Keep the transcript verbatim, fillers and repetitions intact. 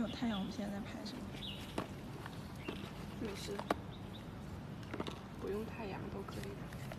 没有太阳，我们现在在拍什么？就是不用太阳都可以的。